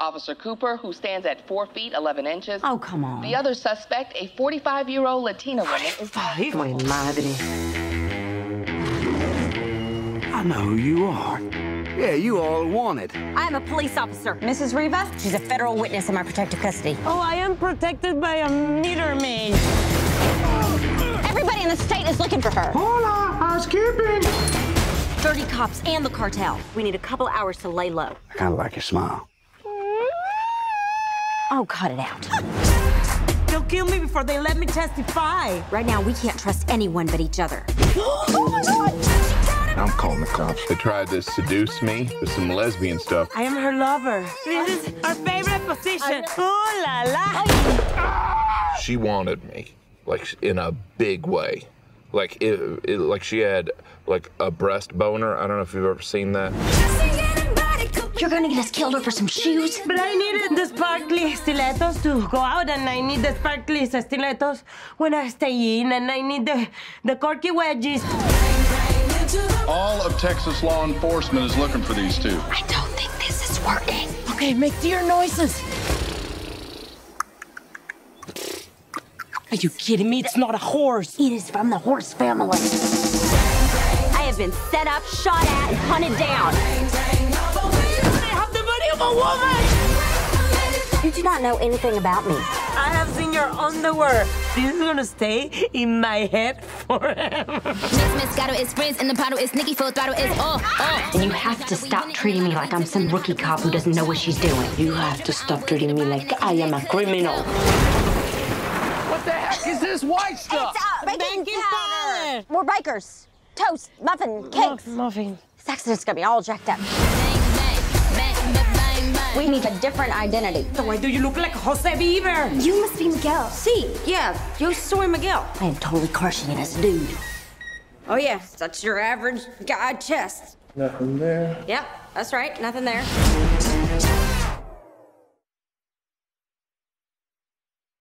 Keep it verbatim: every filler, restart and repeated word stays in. Officer Cooper, who stands at four feet, eleven inches. Oh, come on. The other suspect, a forty-five-year-old Latina woman, is... forty-five? My madre. I know who you are. Yeah, you all want it. I'm a police officer. Missus Reva, she's a federal witness in my protective custody. Oh, I am protected by a meter maid. Everybody in the state is looking for her. Hola, housekeeping. thirty cops and the cartel. We need a couple hours to lay low. I kind of like your smile. Oh, cut it out. They'll kill me before they let me testify. Right now, we can't trust anyone but each other. Oh, my God! I'm calling the cops. They tried to seduce me with some lesbian stuff. I am her lover. This is our favorite position. Ooh la la. She wanted me, like, in a big way. Like, it, it, like she had, like, a breast boner. I don't know if you've ever seen that. You're gonna get us killed over some shoes. But I needed the sparkly stilettos to go out, and I need the sparkly stilettos when I stay in, and I need the, the corky wedgies. All of Texas law enforcement is looking for these two. I don't think this is working. Okay, make deer noises. Are you kidding me? It's not a horse. It is from the horse family. I have been set up, shot at, and hunted down. Woman. You do not know anything about me. I have seen your underwear. This is gonna stay in my head forever. Miss Miscato is Prince, and the bottle is Nicky, full throttle is oh, oh. And you have to stop treating me like I'm some rookie cop who doesn't know what she's doing. You have to stop treating me like I am a criminal. What the heck is this white stuff? It's uh, baking powder. We're bakers. Toast, muffin, cakes. Muffin. This accident's gonna be all jacked up. We need a different identity. So why do you look like Jose Bieber? You must be Miguel. See, si, yeah, yo soy Miguel. I am totally crushing it as a dude. Oh, yeah, that's your average guy chest. Nothing there. Yep, that's right, nothing there.